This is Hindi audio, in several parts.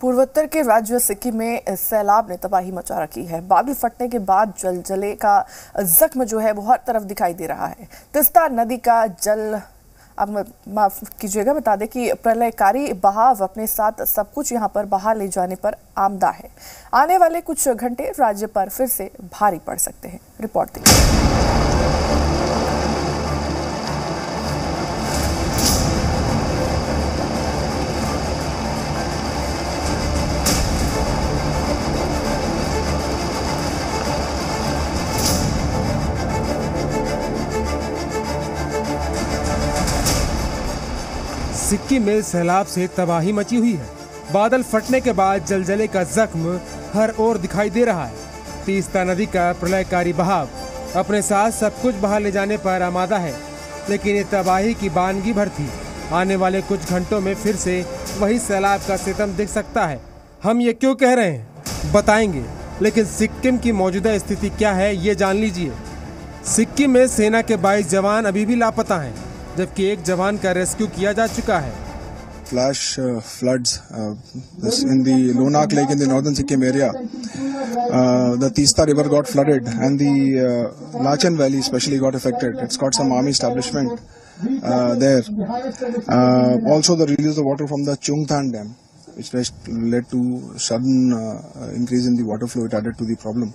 पूर्वोत्तर के राज्य सिक्किम में सैलाब ने तबाही मचा रखी है। बादल फटने के बाद जलजले का जख्म जो है वो हर तरफ दिखाई दे रहा है। तीस्ता नदी का जल, अब माफ कीजिएगा, बता दें कि प्रलयकारी बहाव अपने साथ सब कुछ यहां पर बहा ले जाने पर आमदा है। आने वाले कुछ घंटे राज्य पर फिर से भारी पड़ सकते हैं। रिपोर्ट देखिए। सिक्किम में सैलाब से तबाही मची हुई है। बादल फटने के बाद जलजले का जख्म हर ओर दिखाई दे रहा है। तीस्ता नदी का प्रलयकारी बहाव अपने साथ सब कुछ बहा ले जाने पर आमादा है, लेकिन ये तबाही की बानगी भर थी। आने वाले कुछ घंटों में फिर से वही सैलाब का सितम दिख सकता है। हम ये क्यों कह रहे हैं बताएंगे, लेकिन सिक्किम की मौजूदा स्थिति क्या है ये जान लीजिए। सिक्किम में सेना के 22 जवान अभी भी लापता हैं, जबकि एक जवान का रेस्क्यू किया जा चुका है। Flash floods in the Lhonak Lake in the northern Sikkim area. The Teesta river got flooded and the Lachen valley especially got affected. It's got some army establishment there. Also the release of water from the Chungtang dam, which led to sudden increase in the water flow. It added to the problem.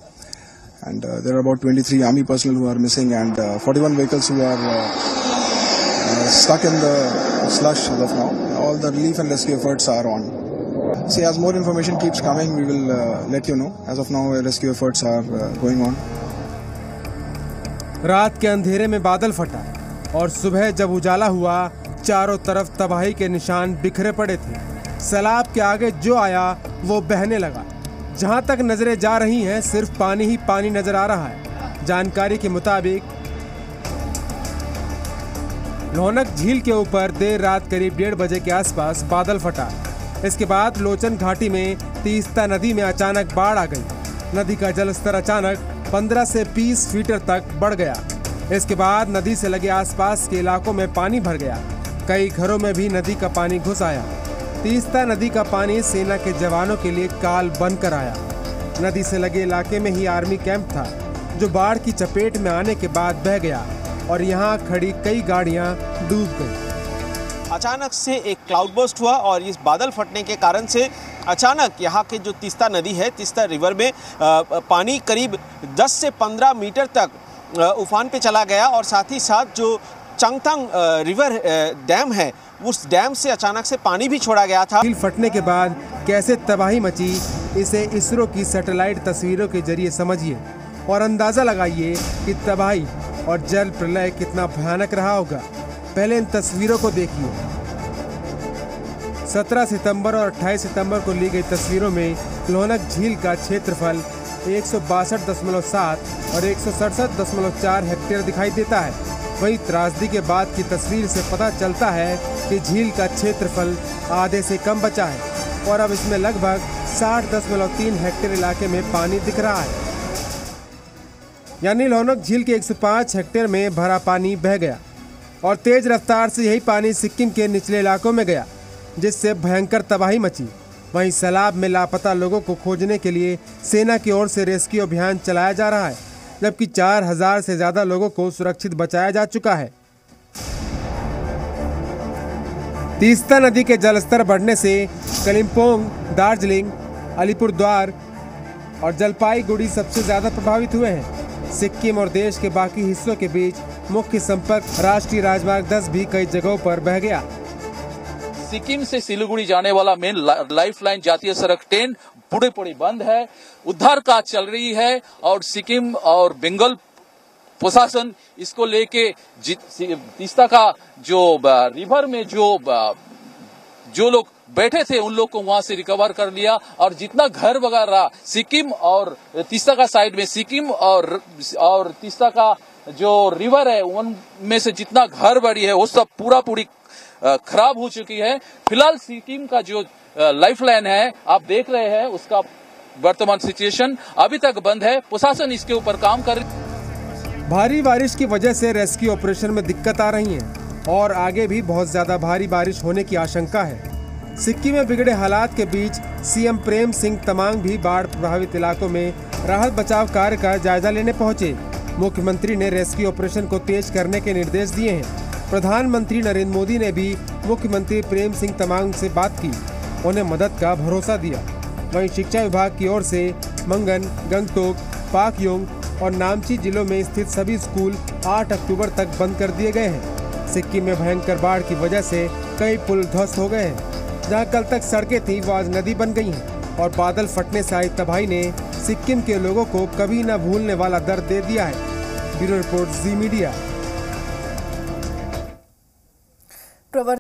And there are about 23 army personnel who are missing and 41 vehicles who are stuck in the slush as of now. All the relief and rescue efforts are on. See, as more information keeps coming, we will let you know. As of now, rescue efforts are going on. रात के अंधेरे में बादल फटा और सुबह जब उजाला हुआ, चारों तरफ तबाही के निशान बिखरे पड़े थे। सैलाब के आगे जो आया वो बहने लगा। जहां तक नजरें जा रही हैं, सिर्फ पानी ही पानी नजर आ रहा है। जानकारी के मुताबिक लोहनक झील के ऊपर देर रात करीब 1:30 बजे के आसपास बादल फटा। इसके बाद लोचन घाटी में तीस्ता नदी में अचानक बाढ़ आ गई। नदी का जलस्तर अचानक 15 से 20 फीटर तक बढ़ गया। इसके बाद नदी से लगे आसपास के इलाकों में पानी भर गया। कई घरों में भी नदी का पानी घुस आया। तीस्ता नदी का पानी सेना के जवानों के लिए काल बन कर आया। नदी से लगे इलाके में ही आर्मी कैंप था, जो बाढ़ की चपेट में आने के बाद बह गया और यहाँ खड़ी कई गाड़ियाँ डूब गई। अचानक से एक क्लाउड बर्स्ट हुआ और इस बादल फटने के कारण से अचानक यहाँ के जो तीस्ता नदी है, तीस्ता रिवर में पानी करीब 10 से 15 मीटर तक उफान पे चला गया और साथ ही साथ जो चंगतांग रिवर डैम है, उस डैम से अचानक से पानी भी छोड़ा गया था। झील फटने के बाद कैसे तबाही मची, इसे इसरो की सैटेलाइट तस्वीरों के जरिए समझिए और अंदाज़ा लगाइए कि तबाही और जल प्रलय कितना भयानक रहा होगा। पहले इन तस्वीरों को देखिए। 17 सितंबर और 28 सितंबर को ली गई तस्वीरों में लोहनक झील का क्षेत्रफल 162.7 और 167.4 हेक्टेयर दिखाई देता है। वहीं त्रासदी के बाद की तस्वीर से पता चलता है कि झील का क्षेत्रफल आधे से कम बचा है और अब इसमें लगभग 60.3 हेक्टेयर इलाके में पानी दिख रहा है। यानी लोहनक झील के 105 हेक्टेयर में भरा पानी बह गया और तेज रफ्तार से यही पानी सिक्किम के निचले इलाकों में गया, जिससे भयंकर तबाही मची। वहीं सैलाब में लापता लोगों को खोजने के लिए सेना की ओर से रेस्क्यू अभियान चलाया जा रहा है, जबकि 4000 से ज़्यादा लोगों को सुरक्षित बचाया जा चुका है। तीस्ता नदी के जलस्तर बढ़ने से कलिम्पोंग, दार्जिलिंग, अलीपुरद्वार और जलपाईगुड़ी सबसे ज़्यादा प्रभावित हुए हैं। सिक्किम और देश के बाकी हिस्सों के बीच मुख्य संपर्क राष्ट्रीय राजमार्ग 10 भी कई जगहों पर बह गया। सिक्किम से सिलीगुड़ी जाने वाला मेन लाइफलाइन जातीय सड़क ट्रेन पूरे पूरी बंद है। उद्धार कार्य चल रही है और सिक्किम और बंगाल प्रशासन इसको लेके तीस्ता का जो रिवर में जो लोग बैठे थे उन लोग को वहां से रिकवर कर लिया और जितना घर वगैरह सिक्किम और तीस्ता का साइड में, सिक्किम और तीस्ता का जो रिवर है उनमें से जितना घर बड़ी है वो सब पूरा पूरी खराब हो चुकी है। फिलहाल सिक्किम का जो लाइफलाइन है आप देख रहे हैं, उसका वर्तमान सिचुएशन अभी तक बंद है। प्रशासन इसके ऊपर काम कर रही है। भारी बारिश की वजह से रेस्क्यू ऑपरेशन में दिक्कत आ रही है और आगे भी बहुत ज्यादा भारी बारिश होने की आशंका है। सिक्किम में बिगड़े हालात के बीच सीएम प्रेम सिंह तमांग भी बाढ़ प्रभावित इलाकों में राहत बचाव कार्य का जायजा लेने पहुंचे। मुख्यमंत्री ने रेस्क्यू ऑपरेशन को तेज करने के निर्देश दिए हैं। प्रधानमंत्री नरेंद्र मोदी ने भी मुख्यमंत्री प्रेम सिंह तमांग से बात की, उन्हें मदद का भरोसा दिया। वहीं शिक्षा विभाग की ओर से मंगन, गंगटोक, पाकयोंग और नामची जिलों में स्थित सभी स्कूल 8 अक्टूबर तक बंद कर दिए गए हैं। सिक्किम में भयंकर बाढ़ की वजह से कई पुल ध्वस्त हो गए हैं। जहां कल तक सड़कें थीं, वो आज नदी बन गई हैं और बादल फटने से आई तबाही ने सिक्किम के लोगों को कभी न भूलने वाला दर्द दे दिया है। Bureau report, Zee media.